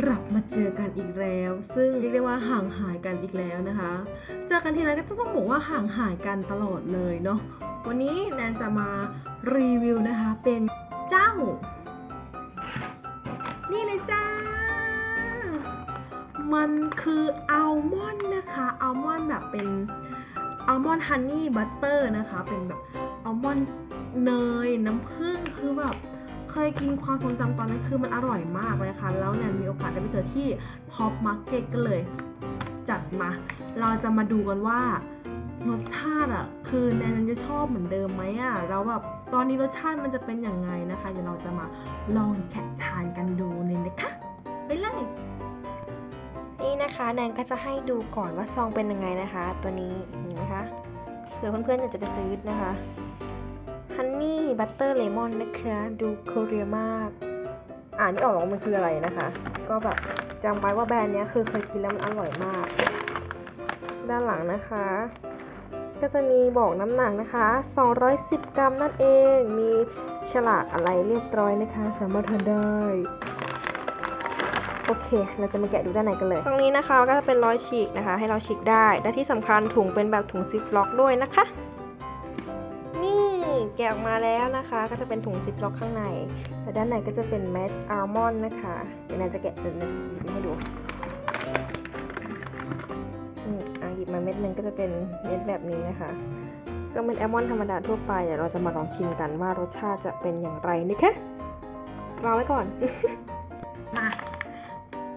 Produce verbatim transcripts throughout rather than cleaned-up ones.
กลับมาเจอกันอีกแล้วซึ่งเรียกได้ว่าห่างหายกันอีกแล้วนะคะเจอกันทีไรก็จะต้องบอกว่าห่างหายกันตลอดเลยเนาะวันนี้แนนจะมารีวิวนะคะเป็นเจ้านี่เลยจ้ามันคืออัลมอนด์นะคะอัลมอนด์แบบเป็นอัลมอนด์ฮันนี่บัตเตอร์นะคะเป็นแบบอัลมอนด์เนยน้ำผึ้งคือแบบเคยกินความทรงจำตอนนั้นคือมันอร่อยมากเลยค่ะแล้วแนนมีโอกาสได้ไปเจอที่พ็อปมาร์เก็ตกันเลยจัดมาเราจะมาดูกันว่ารสชาติอ่ะคือแนนจะชอบเหมือนเดิมไหมอ่ะแล้วแบบตอนนี้รสชาติมันจะเป็นอย่างไงนะคะเดี๋ยวเราจะมาลองแกะทานกันดูเลยนะคะไปเลยนี่นะคะแนนก็จะให้ดูก่อนว่าซองเป็นยังไงนะคะตัวนี้นี่นะคะเผื่อเพื่อนๆอยากจะไปซื้อนะคะฮันนี่บัตเตอร์เลมอนนะคะดูเกาหลีมากอ่านไม่ออกหรอกมันคืออะไรนะคะก็แบบจำไว้ว่าแบรนด์นี้คือเคยกินแล้วมันอร่อยมากด้านหลังนะคะก็จะมีบอกน้ำหนักนะคะสองร้อยสิบกรัมนั่นเองมีฉลากอะไรเรียบร้อยนะคะสามารถทานได้โอเคเราจะมาแกะดูด้านในกันเลยตรงนี้นะคะก็จะเป็นรอยฉีกนะคะให้เราฉีกได้และที่สำคัญถุงเป็นแบบถุงซิปล็อกด้วยนะคะนี่แกะออกมาแล้วนะคะก็จะเป็นถุงซิปล็อกข้างในและด้านในก็จะเป็นเม็ดอัลมอนด์นะคะเดี๋ยวแนนจะแกะให้ดูนี่อ่ะหยิบมาเม็ดนึงก็จะเป็นเม็ดแบบนี้นะคะก็เป็นอัลมอนด์ธรรมดาทั่วไปเดี๋ยวเราจะมาลองชิมกันว่ารสชาติจะเป็นอย่างไรนะคะรอไว้ก่อน มา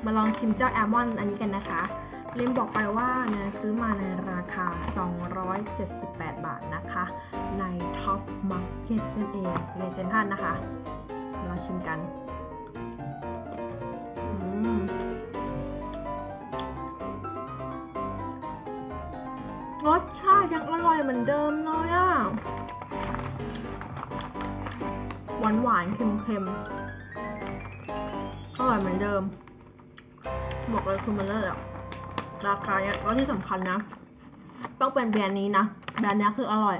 มาลองชิมเจ้าแอลมอนด์อันนี้กันนะคะลืมบอกไปว่านะซื้อมาในราคาสองร้อยเจ็ดสิบแปดบาทนะคะในท็อปมาร์เก็ตนั่นเองในเซ็นทรัลนะคะลองชิมกันรสชาติยังอร่อยเหมือนเดิมเลยอ่ะหวานหวานเค็มเค็มอร่อยเหมือนเดิมบอกเลยคือมันเลิศอะราคาเนี่ยก็ที่สำคัญนะต้องเป็นแบรนด์นี้นะแบรนด์นี้คืออร่อย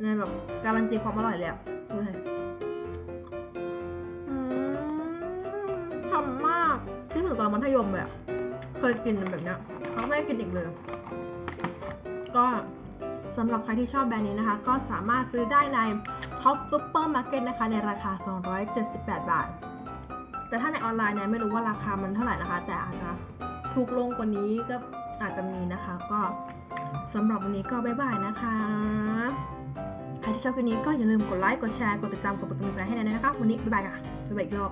เลยแบบการันตีความอร่อยเลยดูสิทำมากที่สุดตอนมัธยมแบบเคยกินแบบเนี้ยเขาไม่กินอีกเลยก็สำหรับใครที่ชอบแบรนด์นี้นะคะก็สามารถซื้อได้ในท็อปซูเปอร์มาร์เก็ตนะคะในราคาสองร้อยเจ็ดสิบแปดบาทแต่ถ้าในออนไลน์เนี่ยไม่รู้ว่าราคามันเท่าไหร่นะคะแต่อาจจะถูกลงกว่านี้ก็อาจจะมีนะคะก็สำหรับวันนี้ก็บ๊ายบายนะคะใครที่ชอบคลิปนี้ก็อย่าลืมกดไลค์กดแชร์กดติดตามกดเป็นกำลังใจให้แนนด้วยนะคะวันนี้บ๊ายบายค่ะบ๊ายบายอีกรอบ